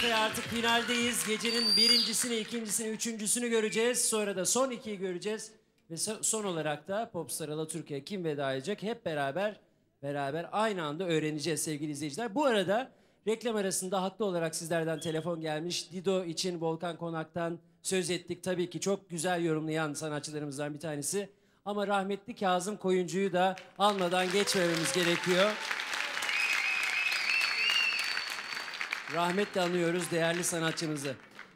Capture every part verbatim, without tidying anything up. Alaturka'ya artık finaldeyiz. Gecenin birincisini, ikincisini, üçüncüsünü göreceğiz. Sonra da son ikiyi göreceğiz. Ve son olarak da Popstar Alaturka'ya kim veda edecek? Hep beraber beraber aynı anda öğreneceğiz sevgili izleyiciler. Bu arada reklam arasında haklı olarak sizlerden telefon gelmiş. Dido için Volkan Konak'tan söz ettik. Tabii ki çok güzel yorumlayan sanatçılarımızdan bir tanesi. Ama rahmetli Kazım Koyuncu'yu da almadan geçmememiz gerekiyor. Rahmetle anıyoruz değerli sanatçımızı.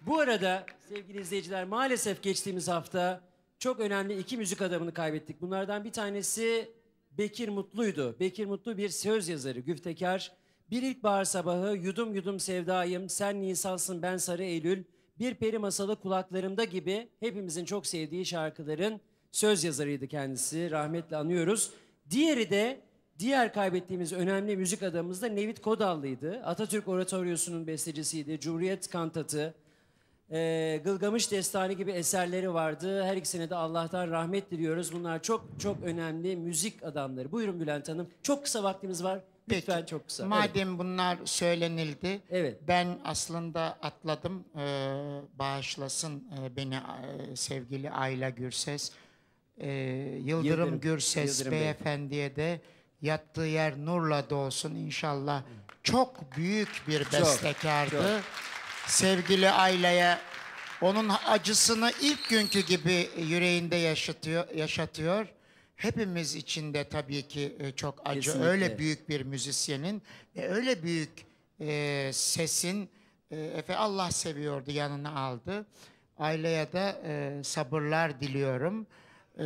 Bu arada sevgili izleyiciler, maalesef geçtiğimiz hafta çok önemli iki müzik adamını kaybettik. Bunlardan bir tanesi Bekir Mutlu'ydu. Bekir Mutlu bir söz yazarı, güftekar. Bir ilkbahar sabahı, yudum yudum sevdayım, sen Nisan'sın ben sarı Eylül, bir peri masalı kulaklarımda gibi hepimizin çok sevdiği şarkıların söz yazarıydı kendisi. Rahmetle anıyoruz. Diğeri de diğer kaybettiğimiz önemli müzik adamımız da Nevit Kodallı'ydı. Atatürk Oratoryosu'nun bestecisiydi. Cumhuriyet Kantatı, e, Gılgamış Destanı gibi eserleri vardı. Her ikisine de Allah'tan rahmet diliyoruz. Bunlar çok çok önemli müzik adamları. Buyurun Bülent Hanım. Çok kısa vaktimiz var. Lütfen peki, çok kısa. Madem evet, bunlar söylenildi, evet, ben aslında atladım. Ee, bağışlasın beni sevgili Ayla Gürses. Ee, Yıldırım, Yıldırım Gürses Yıldırım beyefendiye de yattığı yer nurla doğsun inşallah. Çok büyük bir bestekardı. Çok, çok. Sevgili Ayla'ya onun acısını ilk günkü gibi yüreğinde yaşatıyor. yaşatıyor. Hepimiz için de tabii ki çok acı. Kesinlikle. Öyle büyük bir müzisyenin ve öyle büyük e, sesin e, Efe Allah seviyordu, yanına aldı. Ayla'ya da e, sabırlar diliyorum. Ee,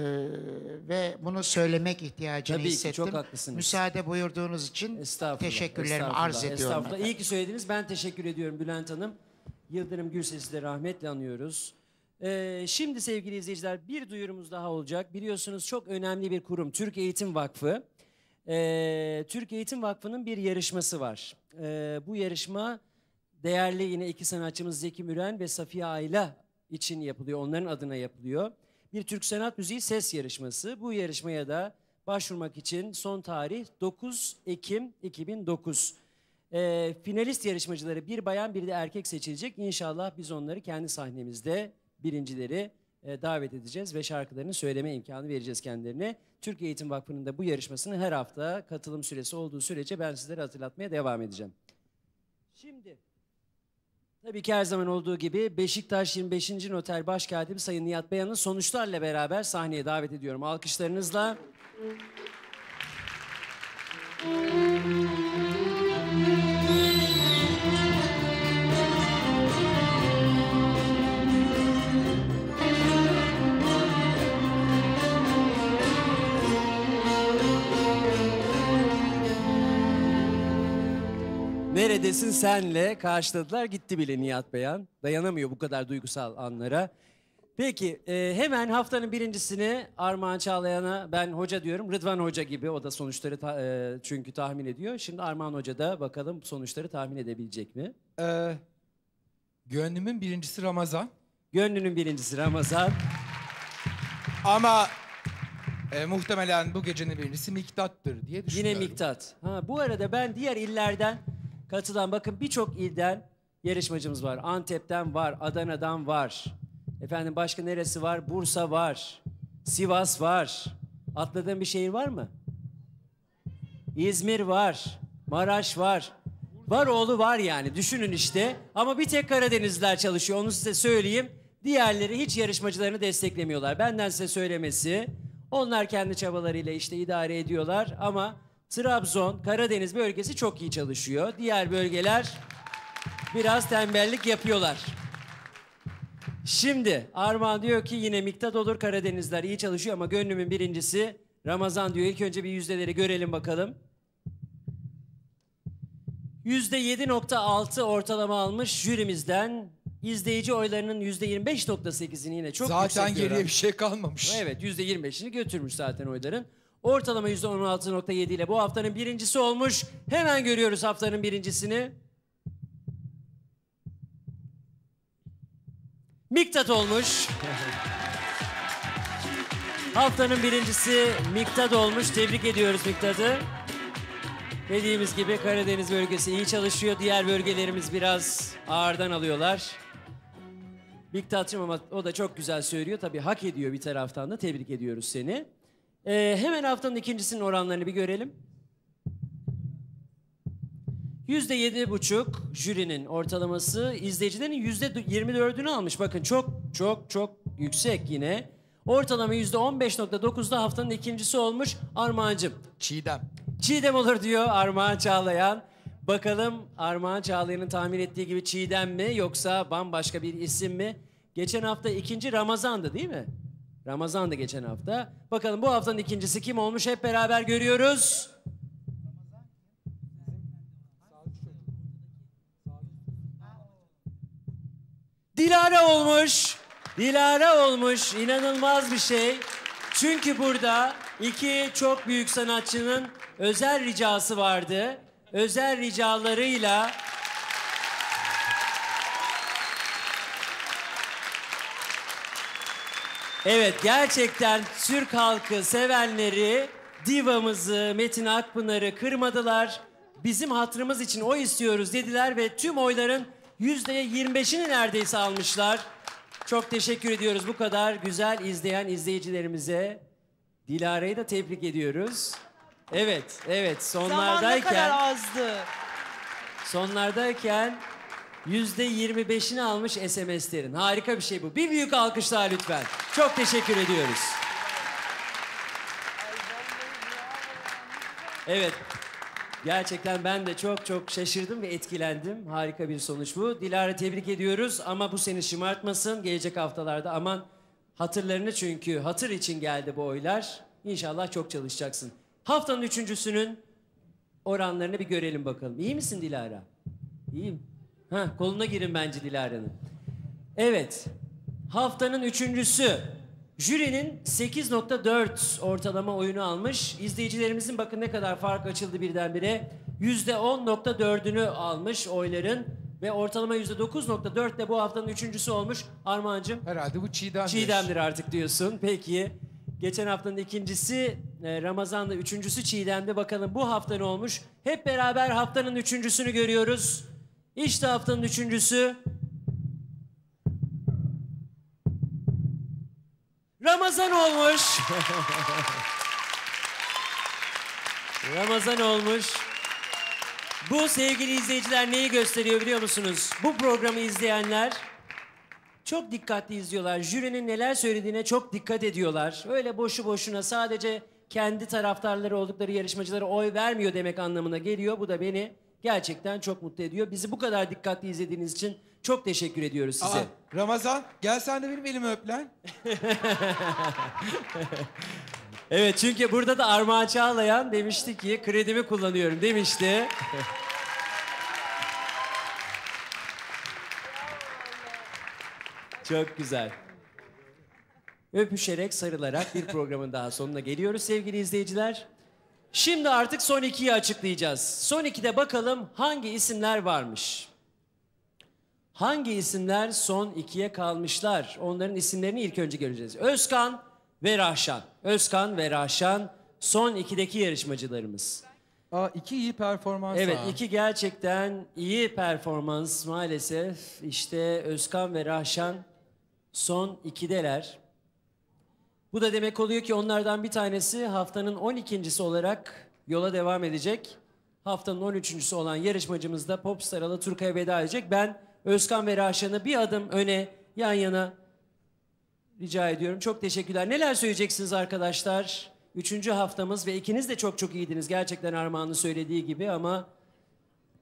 ve bunu söylemek ihtiyacını tabii hissettim. Ki çok haklısınız. Müsaade buyurduğunuz için teşekkürlerimi arz ediyorum. İyi ki söylediniz. Ben teşekkür ediyorum Bülent Hanım. Yıldırım Gürses'i de rahmetle anıyoruz. Ee, şimdi sevgili izleyiciler, bir duyurumuz daha olacak. Biliyorsunuz çok önemli bir kurum, Türk Eğitim Vakfı. Ee, Türk Eğitim Vakfı'nın bir yarışması var. Ee, bu yarışma değerli yine iki sanatçımız Zeki Müren ve Safiye Ayla için yapılıyor. Onların adına yapılıyor. Bir Türk Sanat Müziği ses yarışması. Bu yarışmaya da başvurmak için son tarih dokuz Ekim iki bin dokuz. E, finalist yarışmacıları bir bayan bir de erkek seçilecek. İnşallah biz onları kendi sahnemizde birincileri e, davet edeceğiz ve şarkılarını söyleme imkanı vereceğiz kendilerine. Türk Eğitim Vakfı'nın da bu yarışmasını her hafta katılım süresi olduğu sürece ben sizlere hatırlatmaya devam edeceğim. Şimdi... Tabii ki her zaman olduğu gibi Beşiktaş yirmi beşinci Noter Başkatibi Sayın Nihat Beyan'ın sonuçlarla beraber sahneye davet ediyorum. Alkışlarınızla. Neredesin senle karşıladılar, gitti bile Nihat Beyan. Dayanamıyor bu kadar duygusal anlara. Peki e, hemen haftanın birincisini Armağan Çağlayan'a, ben hoca diyorum, Rıdvan Hoca gibi, o da sonuçları ta, e, çünkü tahmin ediyor. Şimdi Armağan Hoca da bakalım sonuçları tahmin edebilecek mi? Ee, gönlümün birincisi Ramazan. Gönlünün birincisi Ramazan. Ama... E, muhtemelen bu gecenin birincisi Miktat'tır diye düşünüyorum. Yine Miktat. Ha, bu arada ben diğer illerden katılan, bakın birçok ilden yarışmacımız var. Antep'ten var, Adana'dan var. Efendim başka neresi var? Bursa var, Sivas var. Atladığım bir şehir var mı? İzmir var, Maraş var. Var oğlu var yani, düşünün işte. Ama bir tek Karadenizliler çalışıyor, onu size söyleyeyim. Diğerleri hiç yarışmacılarını desteklemiyorlar. Benden size söylemesi... Onlar kendi çabalarıyla işte idare ediyorlar ama Trabzon, Karadeniz bölgesi çok iyi çalışıyor. Diğer bölgeler biraz tembellik yapıyorlar. Şimdi Armağan diyor ki yine Miktat olur, Karadenizler iyi çalışıyor ama gönlümün birincisi Ramazan diyor. İlk önce bir yüzdeleri görelim bakalım. yüzde yedi nokta altı ortalama almış jürimizden. İzleyici oylarının yüzde yirmi beş nokta sekizini yine çok zaten yüksek. Zaten geriye diyorum, bir şey kalmamış. Evet, yüzde yirmi beşini götürmüş zaten oyların. Ortalama yüzde on altı nokta yedi ile bu haftanın birincisi olmuş. Hemen görüyoruz haftanın birincisini. Miktat olmuş. Haftanın birincisi Miktat olmuş. Tebrik ediyoruz Miktat'ı. Dediğimiz gibi Karadeniz bölgesi iyi çalışıyor. Diğer bölgelerimiz biraz ağırdan alıyorlar. Miktat'cığım ama o da çok güzel söylüyor. Tabii hak ediyor bir taraftan da. Tebrik ediyoruz seni. Ee, hemen haftanın ikincisinin oranlarını bir görelim. Yüzde yedi buçuk jürinin ortalaması, izleyicilerin yüzde yirmi dördünü almış. Bakın çok çok çok yüksek yine. Ortalama yüzde on beş nokta dokuzda haftanın ikincisi olmuş Armağan'cığım. Çiğdem. Çiğdem olur diyor Armağan Çağlayan. Bakalım Armağan Çağlayan'ın tahmin ettiği gibi Çiğdem mi yoksa bambaşka bir isim mi? Geçen hafta ikinci Ramazan'dı değil mi? Ramazan'dı geçen hafta. Bakalım bu haftanın ikincisi kim olmuş hep beraber görüyoruz. Dilara olmuş. Dilara olmuş. İnanılmaz bir şey. Çünkü burada iki çok büyük sanatçının özel ricası vardı. Özel ricalarıyla evet gerçekten Türk halkı sevenleri divamızı Metin Akpınar'ı kırmadılar. Bizim hatırımız için oy istiyoruz dediler ve tüm oyların yüzde yirmi beşini neredeyse almışlar. Çok teşekkür ediyoruz bu kadar güzel izleyen izleyicilerimize. Dilara'yı da tebrik ediyoruz. Evet, evet sonlardayken... Zaman ne kadar azdı. Sonlardayken yüzde yirmi beşini almış S M S'lerin. Harika bir şey bu. Bir büyük alkış daha lütfen. Çok teşekkür ediyoruz. Evet. Gerçekten ben de çok çok şaşırdım ve etkilendim. Harika bir sonuç bu. Dilara tebrik ediyoruz ama bu seni şımartmasın. Gelecek haftalarda aman hatırlarını çünkü hatır için geldi bu oylar. İnşallah çok çalışacaksın. Haftanın üçüncüsünün oranlarını bir görelim bakalım. İyi misin Dilara? İyiyim. Heh, koluna girin bence Dilara'nın. Evet. Haftanın üçüncüsü. Jürinin sekiz nokta dört ortalama oyunu almış. İzleyicilerimizin bakın ne kadar fark açıldı birdenbire. yüzde on nokta dördünü almış oyların ve ortalama yüzde dokuz nokta dört ile bu haftanın üçüncüsü olmuş. Armağan'cığım. Herhalde bu Çiğdem'dir. Çiğdem'dir artık diyorsun. Peki. Geçen haftanın ikincisi Ramazan'da, üçüncüsü Çiğdem'de. Bakalım bu hafta ne olmuş? Hep beraber haftanın üçüncüsünü görüyoruz. İşte haftanın üçüncüsü. Ramazan olmuş. Ramazan olmuş. Bu sevgili izleyiciler neyi gösteriyor biliyor musunuz? Bu programı izleyenler çok dikkatli izliyorlar. Jürinin neler söylediğine çok dikkat ediyorlar. Öyle boşu boşuna sadece kendi taraftarları oldukları yarışmacılara oy vermiyor demek anlamına geliyor. Bu da beni gerçekten çok mutlu ediyor. Bizi bu kadar dikkatli izlediğiniz için çok teşekkür ediyoruz size. Aa, Ramazan gel sen de benim elimi öp lan. Evet çünkü burada da Armağan Çağlayan demişti ki kredimi kullanıyorum demişti. Çok güzel. Öpüşerek sarılarak bir programın daha sonuna geliyoruz sevgili izleyiciler. Şimdi artık son ikiyi açıklayacağız. Son ikide bakalım hangi isimler varmış. Hangi isimler son ikiye kalmışlar? Onların isimlerini ilk önce göreceğiz. Özkan ve Rahşan. Özkan ve Rahşan son ikideki yarışmacılarımız. Aa, iki iyi performans. Evet ha. iki gerçekten iyi performans maalesef. İşte Özkan ve Rahşan son ikideler. Bu da demek oluyor ki onlardan bir tanesi haftanın on ikincisi olarak yola devam edecek. Haftanın on üçüncüsü olan yarışmacımız da Popstar Alaturka'ya veda edecek. Ben Özkan ve Rahşan'ı bir adım öne yan yana rica ediyorum. Çok teşekkürler. Neler söyleyeceksiniz arkadaşlar? Üçüncü haftamız ve ikiniz de çok çok iyiydiniz. Gerçekten Armağan'ın söylediği gibi ama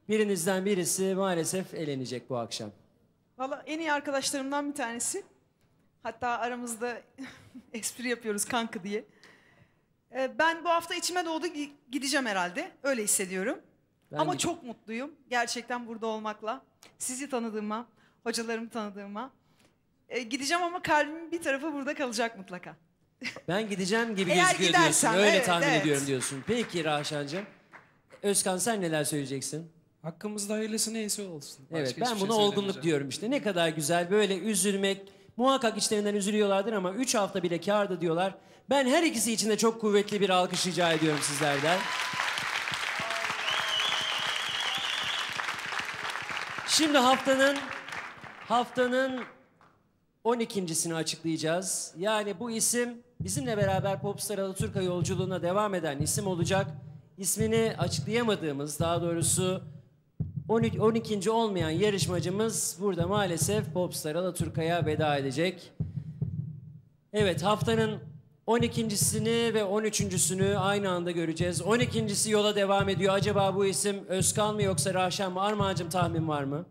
birinizden birisi maalesef elenecek bu akşam. Valla en iyi arkadaşlarımdan bir tanesi. Hatta aramızda espri yapıyoruz kanka diye. Ben bu hafta içime doğdu gideceğim herhalde. Öyle hissediyorum. Ben ama çok mutluyum gerçekten burada olmakla. Sizi tanıdığıma, hocalarımı tanıdığıma. E, gideceğim ama kalbimin bir tarafı burada kalacak mutlaka. Ben gideceğim gibi eğer gözüküyor gidersen, diyorsun. Öyle evet, tahmin evet. ediyorum diyorsun. Peki Rahşancığım. Özkan sen neler söyleyeceksin? Hakkımızda hayırlısı neyse olsun. Başka evet ben buna şey olgunluk diyorum işte. Ne kadar güzel böyle üzülmek. Muhakkak içlerinden üzülüyorlardır ama üç hafta bile kârdı diyorlar. Ben her ikisi için de çok kuvvetli bir alkış rica ediyorum sizlerden. Şimdi haftanın haftanın on ikincisini açıklayacağız. Yani bu isim bizimle beraber Popstar Alaturka yolculuğuna devam eden isim olacak. İsmini açıklayamadığımız, daha doğrusu on ikinci olmayan yarışmacımız burada maalesef Popstar Alaturka'ya veda edecek. Evet, haftanın on ikincisini ve on üçüncüsünü aynı anda göreceğiz. on ikincisi yola devam ediyor. Acaba bu isim Özkan mı yoksa Rahşan mı? Armağancığım, tahmin var mı?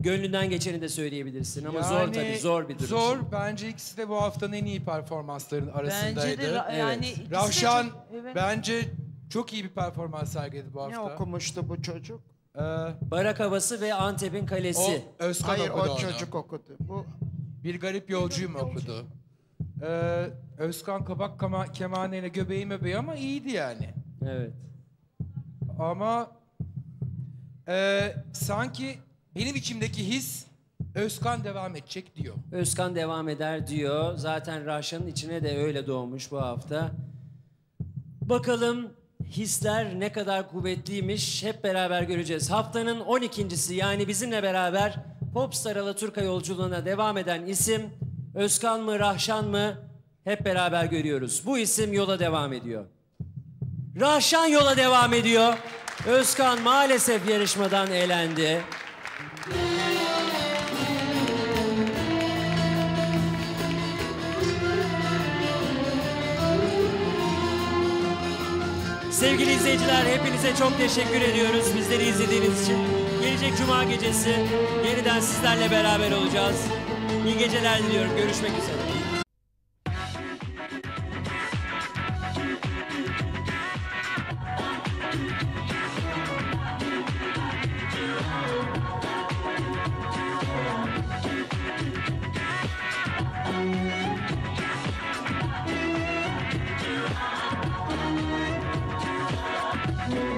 Gönlünden geçeni de söyleyebilirsin ama yani, zor tabii, zor bir durum. Zor, şimdi. Bence ikisi de bu haftanın en iyi performanslarının arasındaydı. Bence de, evet. Yani Rahşan de çok, evet. Bence çok iyi bir performans sergiledi bu hafta. Ne okumuştu bu çocuk? Ee, Barak Havası ve Antep'in Kalesi. O, Özkan Hayır, okudu o onu. çocuk okudu. Bu... Bir Garip Yolcuyu mu okudu? Ee, Özkan Kabak kema, kemaneyle göbeğim öbeği ama iyiydi yani. Evet. Ama e, sanki benim içimdeki his Özkan devam edecek diyor. Özkan devam eder diyor. Zaten Rahşan'ın içine de öyle doğmuş bu hafta. Bakalım hisler ne kadar kuvvetliymiş, hep beraber göreceğiz. Haftanın on ikincisi, yani bizimle beraber Popstar Alaturka yolculuğuna devam eden isim Özkan mı, Rahşan mı? Hep beraber görüyoruz. Bu isim yola devam ediyor. Rahşan yola devam ediyor. Özkan maalesef yarışmadan elendi. Sevgili izleyiciler, hepinize çok teşekkür ediyoruz bizleri izlediğiniz için. Gelecek Cuma gecesi yeniden sizlerle beraber olacağız. İyi geceler diliyorum. Görüşmek üzere. We'll be right back.